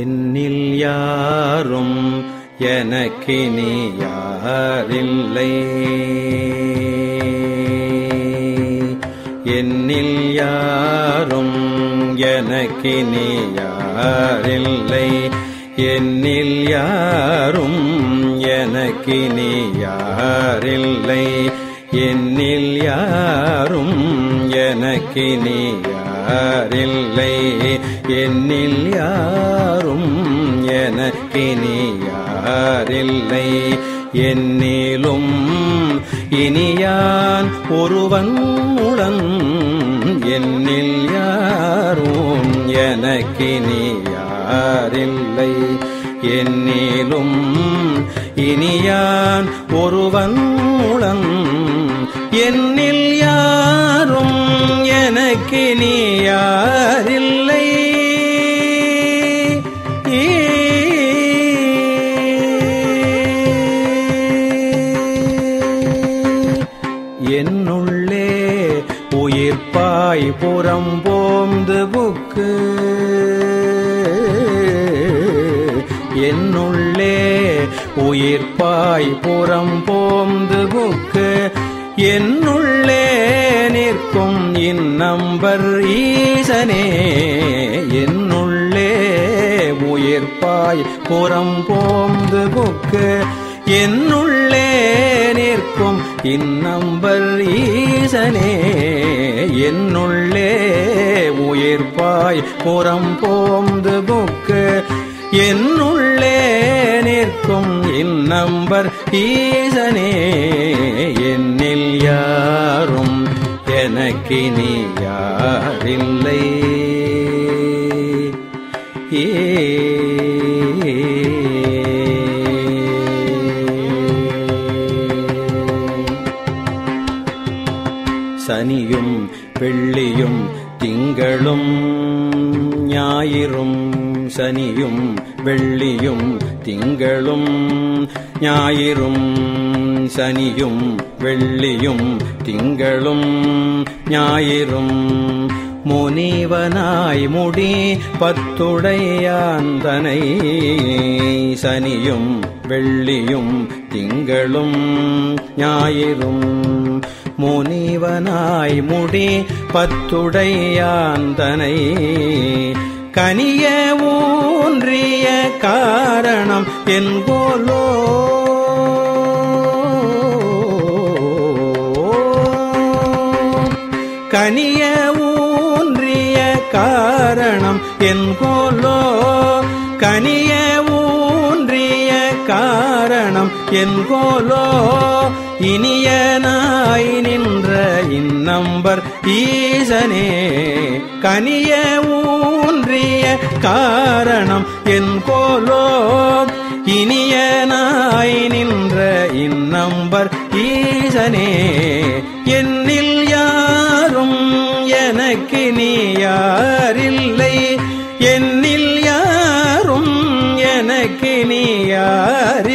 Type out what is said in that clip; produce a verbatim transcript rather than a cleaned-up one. என்னில் யாரும் எனக்கினி யாரில்லை, என்னில் யாரும் எனக்கினி யாரில்லை, என்னில் யாரும் எனக்கினி யாரில்லை, என்னில் யாரும் எனக்கினி யாரில்லை, என்னில் யாரும் எனக்கினி யாரில்லை, என்னிலும் இனியான் ஒருவன் உடன், என்னில் யாரும் எனக்கினி யாரில்லை, என்னிலும் இனியான் ஒருவன் உடன், என்னில் யாரும் எனக்கினி யாரில்லை. என்னுள்ளே உயிர்ப்பாய் புறம்போந்து புக்கு, என்னுள்ளே உயிர்ப்பாய் புறம்போந்து புக்கு, என்னுள்ளே நிற்கும் இன்னம்பர் ஈசனே, என்னுள்ளே உயிர்ப்பாய் புறம்போந்து புக்கு, என்னுள்ளே நிற்கும் இன்னம்பர் ஈசனே, என்னுள்ளே உயிர்ப்பாய் புறம்போந்து புக்கு, என்னுள்ளே நிற்கும் இன்னம்பர் ஈசனே, என்னில் யாரும் எனக்கினி யாரில்லை. ஏ சனியும் வெள்ளியும் திங்களும் ஞாயிறும், சனியும் வெள்ளியும் திங்களும் ஞாயிறும், சனியும் வெள்ளியும் திங்களும் ஞாயிறும், முனிவனாய் முடி பத்துடையான் தனை, சனியும் வெள்ளியும் திங்களும் ஞாயிறும், முனிவனாய் முடி பத்துடையான் தனை, கனிய ஊன்றிய காரணம் என்கோலோ, கனிய ஊன்றிய காரணம் என்கோலோ, கனிய ஊன்றிய காரணம் என்கோலோ, இனியனாய் நின்ற இன்னம்பர் ஈசனே, கனிய ஊன்றிய காரணம் என்கோலோ, இனியனாய் நின்ற இன்னம்பர் ஈசனே, என்னில் யாரும் எனக்கினி யாரில்லை, என்னில் யாரும் எனக்கினி யார்